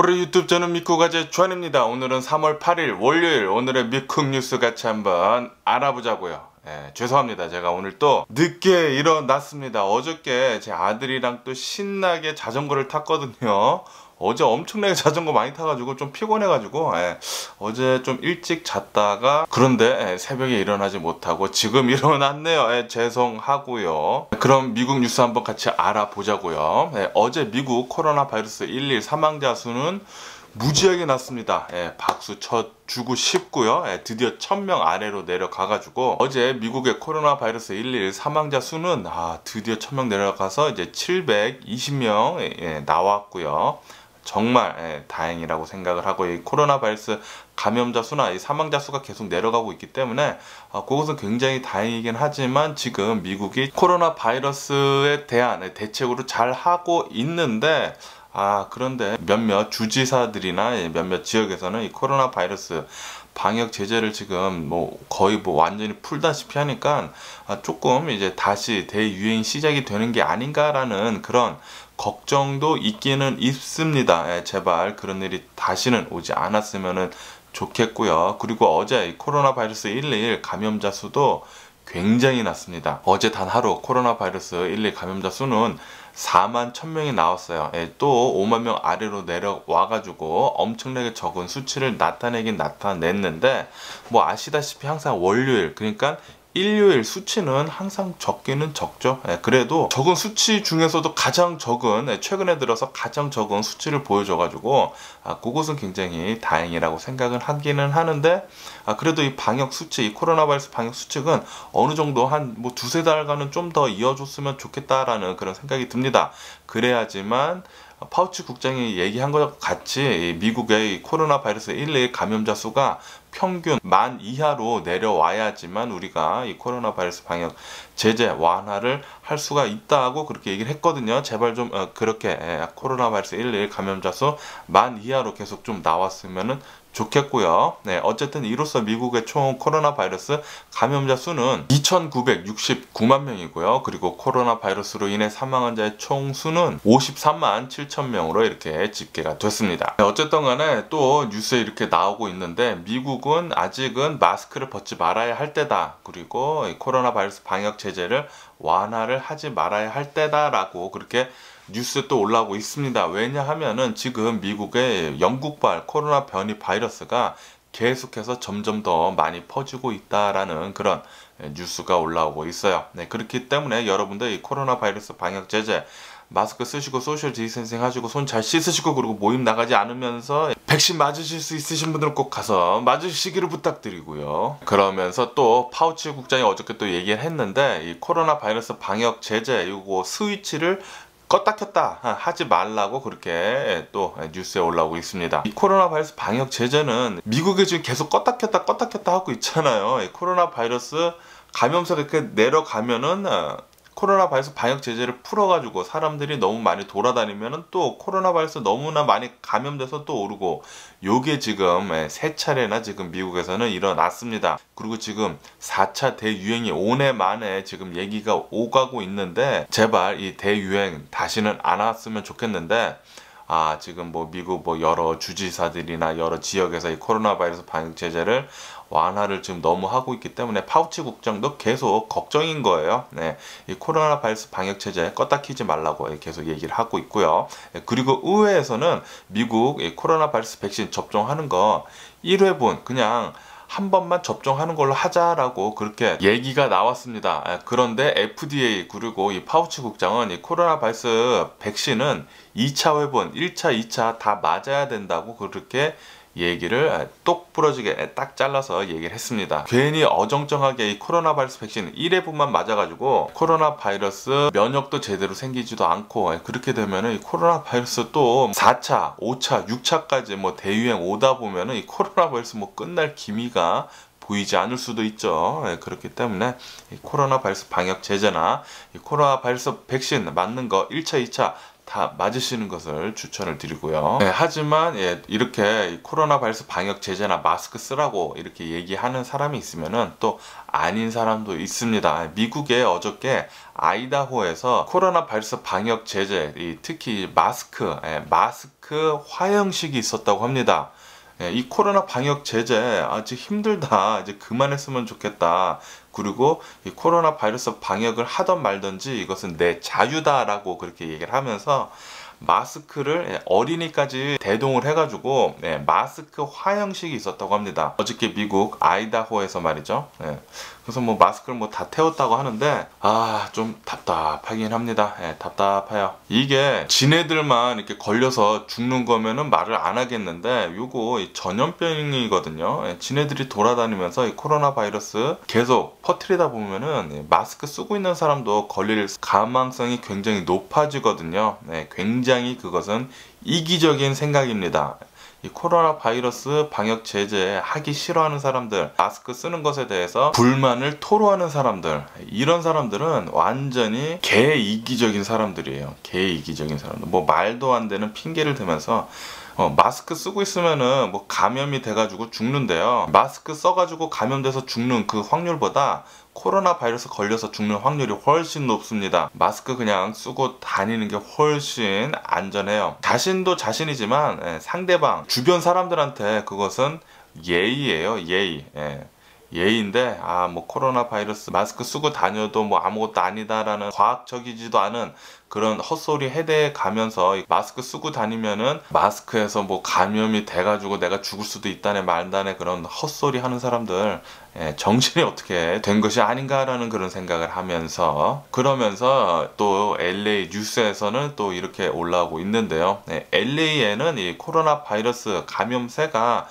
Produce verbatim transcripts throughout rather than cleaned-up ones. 오늘 유튜브 저는 미쿡아재 주한입니다. 오늘은 삼월 팔일 월요일, 오늘의 미쿡 뉴스 같이 한번 알아보자고요. 예, 죄송합니다. 제가 오늘 또 늦게 일어났습니다. 어저께 제 아들이랑 또 신나게 자전거를 탔거든요. 어제 엄청나게 자전거 많이 타가지고 좀 피곤해가지고 예, 어제 좀 일찍 잤다가 그런데 예, 새벽에 일어나지 못하고 지금 일어났네요. 예, 죄송하고요. 그럼 미국 뉴스 한번 같이 알아보자고요. 예, 어제 미국 코로나 바이러스 일일 사망자 수는 무지하게 났습니다. 예, 박수 쳐주고 싶고요. 예, 드디어 천 명 아래로 내려가가지고 어제 미국의 코로나 바이러스 일일 사망자 수는 아, 드디어 천 명 내려가서 이제 칠백이십 명 예, 나왔고요. 정말 예, 다행이라고 생각을 하고, 이 코로나 바이러스 감염자 수나 이 사망자 수가 계속 내려가고 있기 때문에 아, 그것은 굉장히 다행이긴 하지만 지금 미국이 코로나 바이러스에 대한 대책으로 잘 하고 있는데, 아 그런데 몇몇 주지사들이나 몇몇 지역에서는 이 코로나 바이러스 방역 제재를 지금 뭐 거의 뭐 완전히 풀다시피 하니까 아, 조금 이제 다시 대유행 시작이 되는 게 아닌가라는 그런 걱정도 있기는 있습니다. 예, 제발 그런 일이 다시는 오지 않았으면 좋겠고요. 그리고 어제 이 코로나 바이러스 일일 감염자 수도 굉장히 낮습니다. 어제 단 하루 코로나 바이러스 일일 감염자 수는 사만 천 명이 나왔어요. 예, 또 오만 명 아래로 내려와가지고 엄청나게 적은 수치를 나타내긴 나타냈는데, 뭐 아시다시피 항상 월요일, 그러니까 일요일 수치는 항상 적기는 적죠. 예, 그래도 적은 수치 중에서도 가장 적은, 예, 최근에 들어서 가장 적은 수치를 보여줘가지고 아, 그것은 굉장히 다행이라고 생각을 하기는 하는데, 아, 그래도 이 방역 수치, 이 코로나 바이러스 방역 수칙은 어느 정도 한 뭐 두세 달간은 좀 더 이어줬으면 좋겠다라는 그런 생각이 듭니다. 그래야지만 파우치 국장이 얘기한 것 같이 미국의 코로나 바이러스 일일 감염자 수가 평균 만 이하로 내려와야지만 우리가 이 코로나 바이러스 방역 제재 완화를 할 수가 있다고 그렇게 얘기를 했거든요. 제발 좀 그렇게 코로나 바이러스 일일 감염자 수 만 이하로 계속 좀 나왔으면 좋겠고요. 네, 어쨌든 이로써 미국의 총 코로나 바이러스 감염자 수는 이천구백육십구만 명이고요. 그리고 코로나 바이러스로 인해 사망한 자의 총 수는 오십삼만 칠천 명으로 이렇게 집계가 됐습니다. 네, 어쨌든 간에 또 뉴스에 이렇게 나오고 있는데, 미국은 아직은 마스크를 벗지 말아야 할 때다. 그리고 코로나 바이러스 방역 제재를 완화를 하지 말아야 할 때다라고 그렇게 뉴스에 또 올라오고 있습니다. 왜냐하면은 지금 미국의 영국발 코로나 변이 바이러스가 계속해서 점점 더 많이 퍼지고 있다라는 그런 뉴스가 올라오고 있어요. 네, 그렇기 때문에 여러분들 이 코로나 바이러스 방역 제재, 마스크 쓰시고 소셜 디스탠싱 하시고 손 잘 씻으시고 그리고 모임 나가지 않으면서 백신 맞으실 수 있으신 분들은 꼭 가서 맞으시기를 부탁드리고요. 그러면서 또 파우치 국장이 어저께 또 얘기를 했는데, 이 코로나 바이러스 방역 제재 이거 스위치를 껐다 켰다 하지 말라고 그렇게 또 뉴스에 올라오고 있습니다. 이 코로나 바이러스 방역 제재는 미국이 지금 계속 껐다 켰다 껐다 켰다 하고 있잖아요. 이 코로나 바이러스 감염세가 이렇게 내려가면은 코로나 바이러스 방역 제재를 풀어가지고 사람들이 너무 많이 돌아다니면은 또 코로나 바이러스 너무나 많이 감염돼서 또 오르고, 요게 지금 세 차례나 지금 미국에서는 일어났습니다. 그리고 지금 사 차 대유행이 오네 만에 지금 얘기가 오가고 있는데, 제발 이 대유행 다시는 안 왔으면 좋겠는데, 아 지금 뭐 미국 뭐 여러 주지사들이나 여러 지역에서 이 코로나 바이러스 방역 제재를 완화를 지금 너무 하고 있기 때문에 파우치 국장도 계속 걱정인 거예요. 네, 이 코로나 바이러스 방역 제재 껐다 키지 말라고 계속 얘기를 하고 있고요. 그리고 의회에서는 미국 이 코로나 바이러스 백신 접종하는 거 일 회분 그냥 한 번만 접종하는 걸로 하자라고 그렇게 얘기가 나왔습니다. 그런데 에프디에이 그리고 이 파우치 국장은 이 코로나 바이러스 백신은 이 차 회분, 일 차, 이 차 다 맞아야 된다고 그렇게 얘기를 똑 부러지게 딱 잘라서 얘기를 했습니다. 괜히 어정쩡하게 이 코로나 바이러스 백신 일 회분만 맞아가지고 코로나 바이러스 면역도 제대로 생기지도 않고, 그렇게 되면은 이 코로나 바이러스 또 사 차, 오 차, 육 차까지 뭐 대유행 오다 보면은 이 코로나 바이러스 뭐 끝날 기미가 보이지 않을 수도 있죠. 그렇기 때문에 이 코로나 바이러스 방역 제재나 이 코로나 바이러스 백신 맞는 거 일 차, 이 차 다 맞으시는 것을 추천을 드리고요. 네, 하지만 예, 이렇게 코로나 바이러스 방역 제재나 마스크 쓰라고 이렇게 얘기하는 사람이 있으면은 또 아닌 사람도 있습니다. 미국에 어저께 아이다호에서 코로나 바이러스 방역 제재, 이 특히 마스크, 예, 마스크 화형식이 있었다고 합니다. 예, 이 코로나 방역 제재 아직 힘들다, 이제 그만했으면 좋겠다, 그리고 이 코로나 바이러스 방역을 하던 말든지 이것은 내 자유다 라고 그렇게 얘기를 하면서 마스크를 어린이까지 대동을 해가지고 예, 마스크 화형식이 있었다고 합니다. 어저께 미국 아이다호에서 말이죠. 예, 그래서 뭐 마스크를 뭐 다 태웠다고 하는데 아, 좀 답답하긴 합니다. 예, 답답해요. 이게 지네들만 이렇게 걸려서 죽는 거면은 말을 안 하겠는데 요거 전염병이거든요. 예, 지네들이 돌아다니면서 이 코로나 바이러스 계속 퍼뜨리다 보면은 예, 마스크 쓰고 있는 사람도 걸릴 가망성이 굉장히 높아지거든요. 예, 굉장히 굉장히 그것은 이기적인 생각입니다. 이 코로나 바이러스 방역 제재 하기 싫어하는 사람들, 마스크 쓰는 것에 대해서 불만을 토로하는 사람들, 이런 사람들은 완전히 개이기적인 사람들이에요. 개이기적인 사람들. 뭐 말도 안 되는 핑계를 대면서 어, 마스크 쓰고 있으면은 뭐 감염이 돼가지고 죽는데요. 마스크 써가지고 감염돼서 죽는 그 확률보다 코로나 바이러스 걸려서 죽는 확률이 훨씬 높습니다. 마스크 그냥 쓰고 다니는 게 훨씬 안전해요. 자신도 자신이지만 예, 상대방, 주변 사람들한테 그것은 예의예요. 예의. 예. 예의인데 아, 뭐 코로나 바이러스 마스크 쓰고 다녀도 뭐 아무것도 아니다라는 과학적이지도 않은 그런 헛소리 해대에 가면서 마스크 쓰고 다니면은 마스크에서 뭐 감염이 돼가지고 내가 죽을 수도 있다네 말다네 그런 헛소리 하는 사람들, 예, 정신이 어떻게 된 것이 아닌가라는 그런 생각을 하면서, 그러면서 또 엘에이 뉴스에서는 또 이렇게 올라오고 있는데요. 예, 엘에이에는 이 코로나 바이러스 감염세가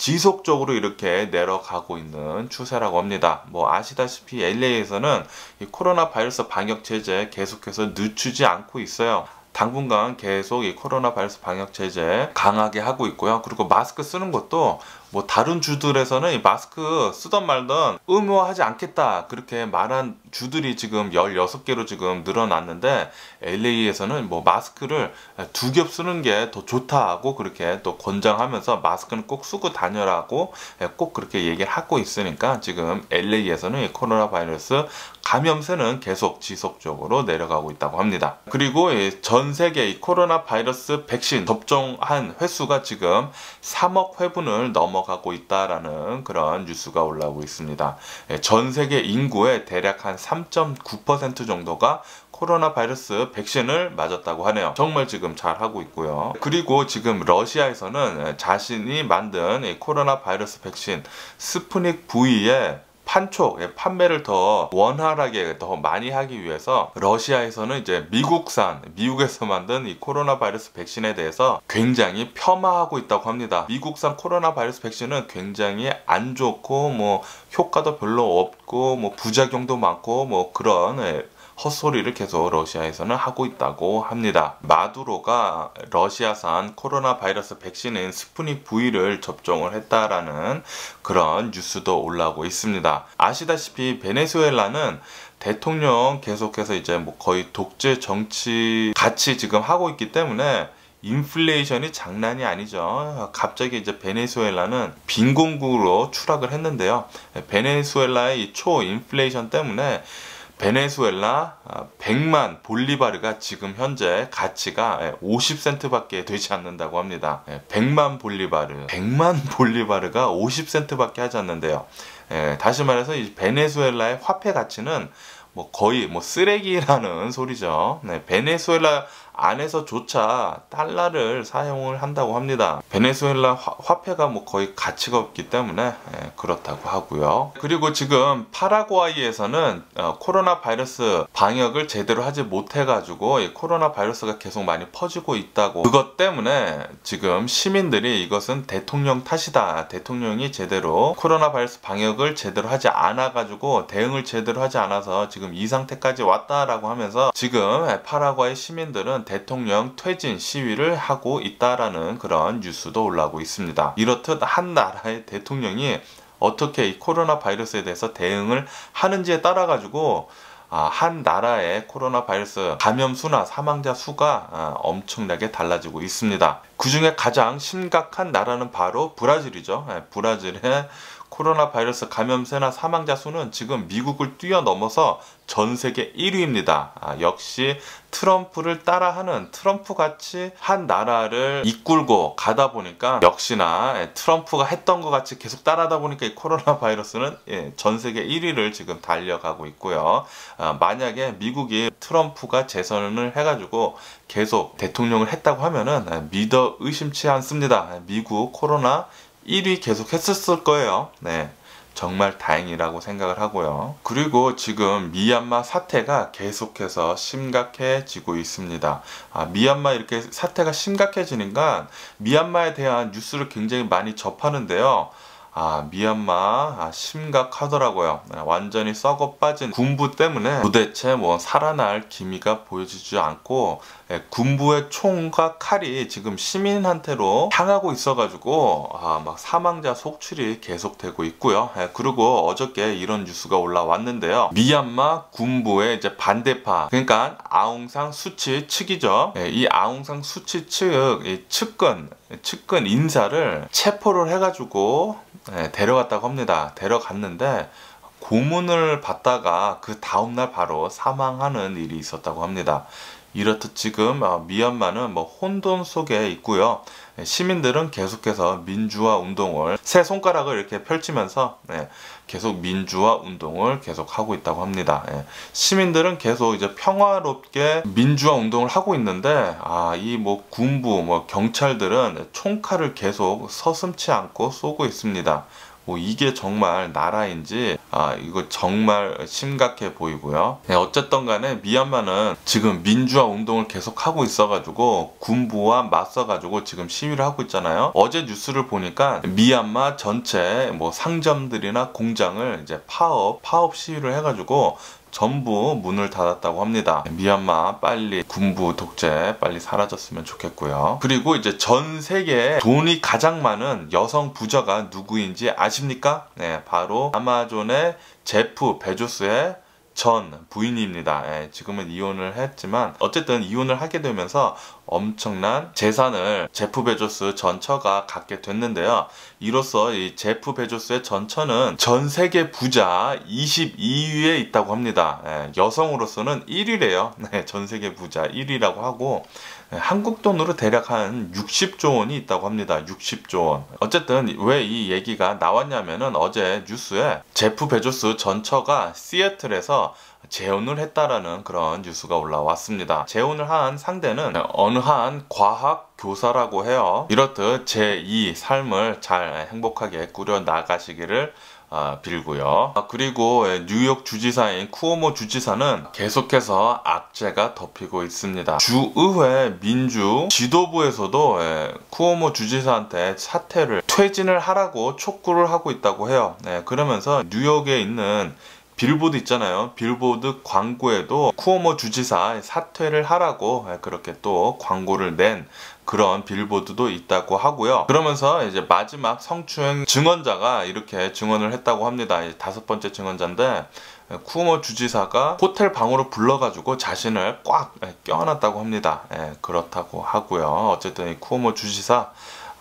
지속적으로 이렇게 내려가고 있는 추세라고 합니다. 뭐 아시다시피 엘에이에서는 이 코로나 바이러스 방역 제재 계속해서 늦추지 않고 있어요. 당분간 계속 이 코로나 바이러스 방역 제재 강하게 하고 있고요. 그리고 마스크 쓰는 것도 뭐 다른 주들에서는 이 마스크 쓰던 말던 의무화하지 않겠다 그렇게 말한 주들이 지금 열여섯 개로 지금 늘어났는데 엘에이에서는 뭐 마스크를 두 겹 쓰는 게 더 좋다고 그렇게 또 권장하면서 마스크는 꼭 쓰고 다녀라고 꼭 그렇게 얘기를 하고 있으니까 지금 엘에이에서는 이 코로나 바이러스 감염세는 계속 지속적으로 내려가고 있다고 합니다. 그리고 전 세계 이 코로나 바이러스 백신 접종한 횟수가 지금 삼억 회분을 넘어 가고 있다라는 그런 뉴스가 올라오고 있습니다. 전 세계 인구의 대략 한 삼 점 구 퍼센트 정도가 코로나 바이러스 백신을 맞았다고 하네요. 정말 지금 잘 하고 있고요. 그리고 지금 러시아에서는 자신이 만든 이 코로나 바이러스 백신 스푸닉 V의 판촉, 판매를 더 원활하게 더 많이 하기 위해서 러시아에서는 이제 미국산, 미국에서 만든 이 코로나 바이러스 백신에 대해서 굉장히 폄하하고 있다고 합니다. 미국산 코로나 바이러스 백신은 굉장히 안 좋고 뭐 효과도 별로 없고 뭐 부작용도 많고 뭐 그런 예, 헛소리를 계속 러시아에서는 하고 있다고 합니다. 마두로가 러시아산 코로나 바이러스 백신인 스푸닉 V를 접종을 했다라는 그런 뉴스도 올라오고 있습니다. 아시다시피 베네수엘라는 대통령 계속해서 이제 뭐 거의 독재 정치 같이 지금 하고 있기 때문에 인플레이션이 장난이 아니죠. 갑자기 이제 베네수엘라는 빈곤국으로 추락을 했는데요. 베네수엘라의 이 초인플레이션 때문에 베네수엘라 백만 볼리바르가 지금 현재 가치가 오십 센트 밖에 되지 않는다고 합니다. 백만 볼리바르, 백만 볼리바르가 오십 센트 밖에 하지 않는데요. 다시 말해서 이 베네수엘라의 화폐 가치는 뭐 거의 뭐 쓰레기라는 소리죠. 네, 베네수엘라 안에서조차 달러를 사용을 한다고 합니다. 베네수엘라 화, 화폐가 뭐 거의 가치가 없기 때문에 예, 그렇다고 하고요. 그리고 지금 파라과이에서는 어, 코로나 바이러스 방역을 제대로 하지 못해 가지고 이 코로나 바이러스가 계속 많이 퍼지고 있다고, 그것 때문에 지금 시민들이 이것은 대통령 탓이다, 대통령이 제대로 코로나 바이러스 방역을 제대로 하지 않아 가지고 대응을 제대로 하지 않아서 지금 이 상태까지 왔다라고 하면서 지금 파라과이 시민들은 대통령 퇴진 시위를 하고 있다라는 그런 뉴스도 올라오고 있습니다. 이렇듯 한 나라의 대통령이 어떻게 이 코로나 바이러스에 대해서 대응을 하는지에 따라 가지고 한 나라의 코로나 바이러스 감염 수나 사망자 수가 엄청나게 달라지고 있습니다. 그 중에 가장 심각한 나라는 바로 브라질이죠. 브라질의 코로나 바이러스 감염세나 사망자 수는 지금 미국을 뛰어넘어서 전 세계 일 위입니다. 아, 역시 트럼프를 따라하는 트럼프같이 한 나라를 이끌고 가다 보니까 역시나 트럼프가 했던 것 같이 계속 따라하다 보니까 이 코로나 바이러스는 예, 전 세계 일 위를 지금 달려가고 있고요. 아, 만약에 미국이 트럼프가 재선을 해가지고 계속 대통령을 했다고 하면은 믿어 의심치 않습니다. 미국 코로나 일 위 계속 했었을 거예요. 네, 정말 다행이라고 생각을 하고요. 그리고 지금 미얀마 사태가 계속해서 심각해지고 있습니다. 아, 미얀마 이렇게 사태가 심각해지니까 미얀마에 대한 뉴스를 굉장히 많이 접하는데요. 아, 미얀마 아, 심각하더라고요. 완전히 썩어 빠진 군부 때문에 도대체 뭐 살아날 기미가 보여지지 않고 예, 군부의 총과 칼이 지금 시민한테로 향하고 있어가지고 아, 막 사망자 속출이 계속되고 있고요. 예, 그리고 어저께 이런 뉴스가 올라왔는데요. 미얀마 군부의 이제 반대파, 그러니까 아웅산 수치 측이죠. 예, 이 아웅산 수치 측 이 측근 측근 인사를 체포를 해가지고 네, 데려갔다고 합니다. 데려갔는데 고문을 받다가 그 다음날 바로 사망하는 일이 있었다고 합니다. 이렇듯 지금 미얀마는 뭐 혼돈 속에 있고요. 시민들은 계속해서 민주화 운동을 새 손가락을 이렇게 펼치면서 계속 민주화 운동을 계속 하고 있다고 합니다. 시민들은 계속 이제 평화롭게 민주화 운동을 하고 있는데 아, 이 뭐 군부, 뭐 경찰들은 총칼을 계속 서슴치 않고 쏘고 있습니다. 뭐 이게 정말 나라인지 아 이거 정말 심각해 보이고요. 네, 어쨌든 간에 미얀마는 지금 민주화 운동을 계속 하고 있어 가지고 군부와 맞서 가지고 지금 시위를 하고 있잖아요. 어제 뉴스를 보니까 미얀마 전체 뭐 상점들이나 공장을 이제 파업 파업 시위를 해 가지고 전부 문을 닫았다고 합니다. 미얀마 빨리 군부 독재 빨리 사라졌으면 좋겠고요. 그리고 이제 전 세계에 돈이 가장 많은 여성 부자가 누구인지 아십니까? 네, 바로 아마존의 제프 베조스의 전 부인입니다. 예, 지금은 이혼을 했지만 어쨌든 이혼을 하게 되면서 엄청난 재산을 제프 베조스 전 처가 갖게 됐는데요. 이로써 이 제프 베조스의 전 처는 전 세계 부자 이십이 위에 있다고 합니다. 예, 여성으로서는 일 위래요. 네, 전 세계 부자 일 위라고 하고 예, 한국 돈으로 대략 한 육십조 원이 있다고 합니다. 육십조 원. 어쨌든 왜 이 얘기가 나왔냐면은 어제 뉴스에 제프 베조스 전 처가 시애틀에서 재혼을 했다라는 그런 뉴스가 올라왔습니다. 재혼을 한 상대는 어느 한 과학 교사라고 해요. 이렇듯 제이 삶을 잘 행복하게 꾸려 나가시기를 아, 빌고요. 아, 그리고 뉴욕 주지사인 쿠오모 주지사는 계속해서 악재가 덮이고 있습니다. 주의회 민주 지도부에서도 예, 쿠오모 주지사한테 사퇴를 퇴진을 하라고 촉구를 하고 있다고 해요. 예, 그러면서 뉴욕에 있는 빌보드 있잖아요. 빌보드 광고에도 쿠오모 주지사 사퇴를 하라고 그렇게 또 광고를 낸 그런 빌보드도 있다고 하고요. 그러면서 이제 마지막 성추행 증언자가 이렇게 증언을 했다고 합니다. 다섯 번째 증언자인데 쿠오모 주지사가 호텔 방으로 불러가지고 자신을 꽉 껴안았다고 합니다. 그렇다고 하고요. 어쨌든 이 쿠오모 주지사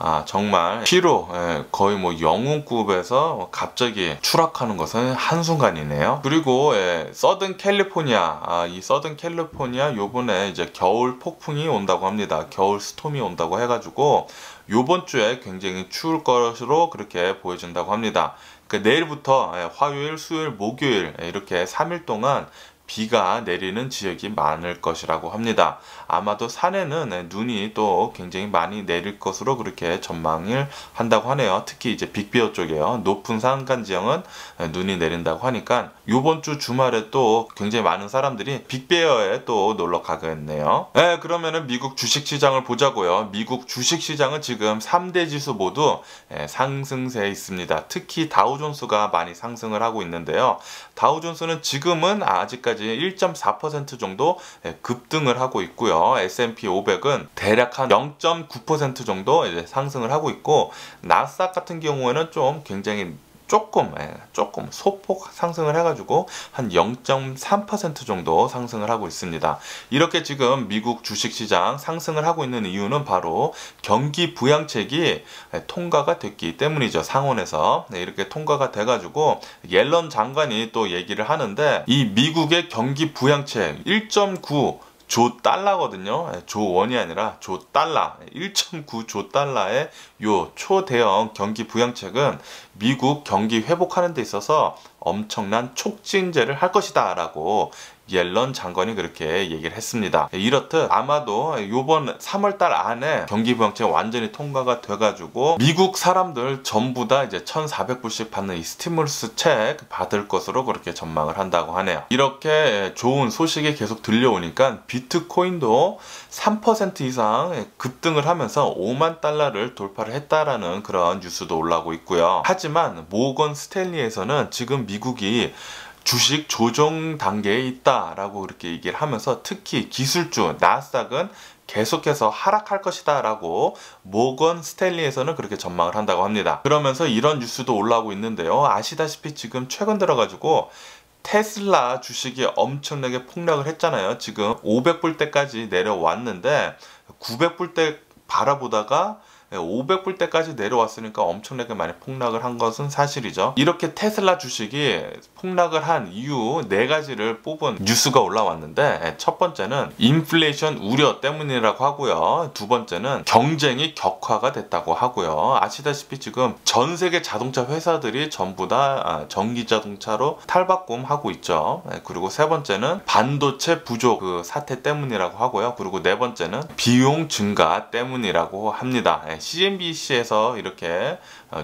아 정말 피로 예, 거의 뭐 영웅급에서 갑자기 추락하는 것은 한순간이네요. 그리고 예, 서든 캘리포니아 아, 이 서든 캘리포니아 요번에 이제 겨울 폭풍이 온다고 합니다. 겨울 스톰이 온다고 해가지고 요번 주에 굉장히 추울 것으로 그렇게 보여진다고 합니다. 그러니까 내일부터 예, 화요일, 수요일, 목요일 예, 이렇게 삼 일 동안 비가 내리는 지역이 많을 것이라고 합니다. 아마도 산에는 눈이 또 굉장히 많이 내릴 것으로 그렇게 전망을 한다고 하네요. 특히 이제 빅베어 쪽에요. 높은 산간 지형은 눈이 내린다고 하니까 요번 주 주말에 또 굉장히 많은 사람들이 빅베어에 또 놀러 가겠네요. 네, 그러면은 미국 주식시장을 보자고요. 미국 주식시장은 지금 삼 대 지수 모두 상승세에 있습니다. 특히 다우존스가 많이 상승을 하고 있는데요. 다우존스는 지금은 아직까지 일 점 사 퍼센트 정도 급등을 하고 있고요. 에스 앤 피 오백은 대략 한 영 점 구 퍼센트 정도 이제 상승을 하고 있고 나스닥 같은 경우에는 좀 굉장히 조금 조금 소폭 상승을 해가지고 한 영 점 삼 퍼센트 정도 상승을 하고 있습니다. 이렇게 지금 미국 주식시장 상승을 하고 있는 이유는 바로 경기 부양책이 통과가 됐기 때문이죠. 상원에서 이렇게 통과가 돼가지고 옐런 장관이 또 얘기를 하는데, 이 미국의 경기 부양책 일 점 구 조 달러거든요. 조 원이 아니라 조 달러. 일 점 구 조 달러의 요 초대형 경기 부양책은 미국 경기 회복하는 데 있어서 엄청난 촉진제를 할 것이다 라고 옐런 장관이 그렇게 얘기를 했습니다. 이렇듯 아마도 요번 삼월 달 안에 경기부양책 완전히 통과가 돼가지고 미국 사람들 전부 다 이제 천사백 불씩 받는 이 스티뮬스 책 받을 것으로 그렇게 전망을 한다고 하네요. 이렇게 좋은 소식이 계속 들려오니까 비트코인도 삼 퍼센트 이상 급등을 하면서 오만 달러를 돌파를 했다라는 그런 뉴스도 올라오고 있고요. 하지만 모건 스탠리에서는 지금 미국이 주식 조정 단계에 있다라고 이렇게 얘기를 하면서, 특히 기술주 나스닥은 계속해서 하락할 것이다 라고 모건 스탠리에서는 그렇게 전망을 한다고 합니다. 그러면서 이런 뉴스도 올라오고 있는데요. 아시다시피 지금 최근 들어가지고 테슬라 주식이 엄청나게 폭락을 했잖아요. 지금 오백 불대까지 내려왔는데 구백 불대 바라보다가 오백 불대까지 내려왔으니까 엄청나게 많이 폭락을 한 것은 사실이죠. 이렇게 테슬라 주식이 폭락을 한 이유 네 가지를 뽑은 뉴스가 올라왔는데, 첫 번째는 인플레이션 우려 때문이라고 하고요. 두 번째는 경쟁이 격화가 됐다고 하고요. 아시다시피 지금 전 세계 자동차 회사들이 전부 다 전기 자동차로 탈바꿈하고 있죠. 그리고 세 번째는 반도체 부족 그 사태 때문이라고 하고요. 그리고 네 번째는 비용 증가 때문이라고 합니다. 씨엔비씨에서 이렇게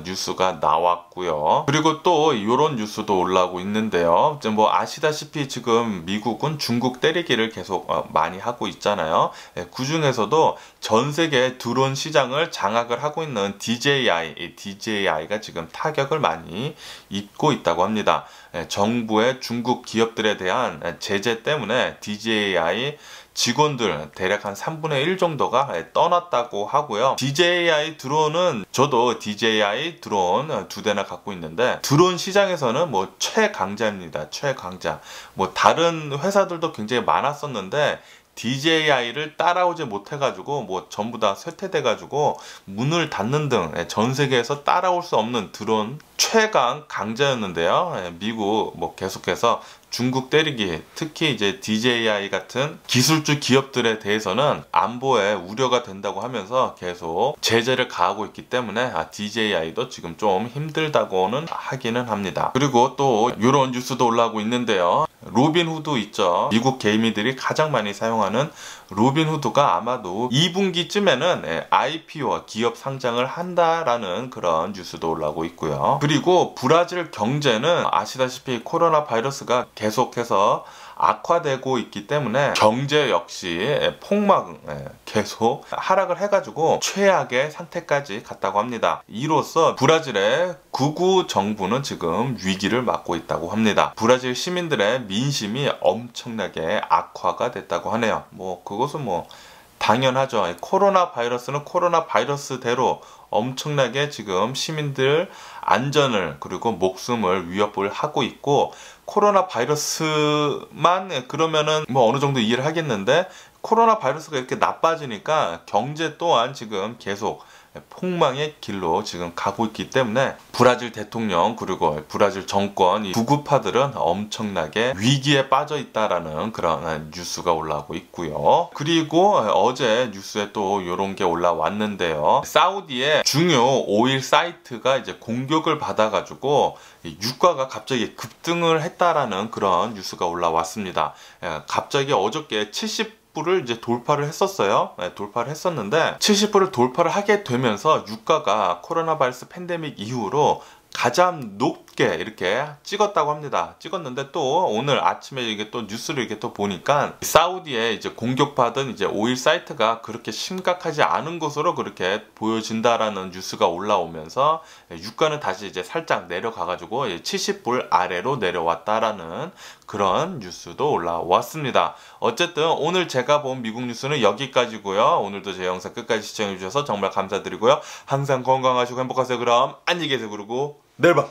뉴스가 나왔고요. 그리고 또 이런 뉴스도 올라오고 있는데요. 뭐 아시다시피 지금 미국은 중국 때리기를 계속 많이 하고 있잖아요. 그 중에서도 전 세계 드론 시장을 장악을 하고 있는 디제이아이, 디제이아이가 지금 타격을 많이 입고 있다고 합니다. 정부의 중국 기업들에 대한 제재 때문에 디제이아이 직원들 대략 한 삼분의 일 정도가 떠났다고 하고요. 디제이아이 드론은 저도 디제이아이 드론 두 대나 갖고 있는데, 드론 시장에서는 뭐 최강자입니다. 최강자. 뭐 다른 회사들도 굉장히 많았었는데 디제이아이를 따라오지 못해가지고 뭐 전부 다 쇠퇴돼가지고 문을 닫는 등 전 세계에서 따라올 수 없는 드론 최강 강자였는데요. 미국 뭐 계속해서 중국 때리기, 특히 이제 디제이아이 같은 기술주 기업들에 대해서는 안보에 우려가 된다고 하면서 계속 제재를 가하고 있기 때문에 디제이아이도 지금 좀 힘들다고는 하기는 합니다. 그리고 또 이런 뉴스도 올라오고 있는데요. 로빈후드 있죠. 미국 개미들이 가장 많이 사용하는 로빈후드가 아마도 이 분기쯤에는 아이피오와 기업 상장을 한다라는 그런 뉴스도 올라오고 있고요. 그리고 브라질 경제는 아시다시피 코로나 바이러스가 계속해서 악화되고 있기 때문에 경제 역시 폭망 계속 하락을 해가지고 최악의 상태까지 갔다고 합니다. 이로써 브라질의 극우 정부는 지금 위기를 맞고 있다고 합니다. 브라질 시민들의 민심이 엄청나게 악화가 됐다고 하네요. 뭐 그것은 뭐 당연하죠. 코로나 바이러스는 코로나 바이러스대로 엄청나게 지금 시민들 안전을 그리고 목숨을 위협을 하고 있고, 코로나 바이러스만 그러면은 뭐 어느 정도 이해를 하겠는데, 코로나 바이러스가 이렇게 나빠지니까 경제 또한 지금 계속 폭망의 길로 지금 가고 있기 때문에 브라질 대통령 그리고 브라질 정권 이 구급파들은 엄청나게 위기에 빠져 있다라는 그런 뉴스가 올라오고 있고요. 그리고 어제 뉴스에 또 이런 게 올라왔는데요. 사우디의 중요 오일 사이트가 이제 공격을 받아가지고 유가가 갑자기 급등을 했다라는 그런 뉴스가 올라왔습니다. 갑자기 어저께 칠십 불을 이제 돌파를 했었어요. 네, 돌파를 했었는데 칠십 불을 돌파를 하게 되면서 유가가 코로나 바이러스 팬데믹 이후로 가장 높게 이렇게 찍었다고 합니다. 찍었는데 또 오늘 아침에 이게 또 뉴스를 이렇게 또 보니까 사우디에 이제 공격받은 이제 오일 사이트가 그렇게 심각하지 않은 것으로 그렇게 보여진다라는 뉴스가 올라오면서 유가는 다시 이제 살짝 내려가가지고 칠십 불 아래로 내려왔다라는 그런 뉴스도 올라왔습니다. 어쨌든 오늘 제가 본 미국 뉴스는 여기까지고요. 오늘도 제 영상 끝까지 시청해주셔서 정말 감사드리고요. 항상 건강하시고 행복하세요. 그럼 안녕히 계세요. 그리고 내일 봐.